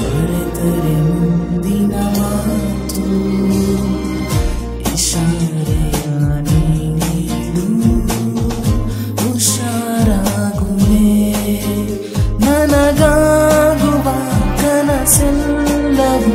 tare tare mundina maatu ishare ani nilu usharagume nanagaguva kanasellavu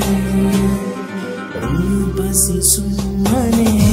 Rupa si sumane.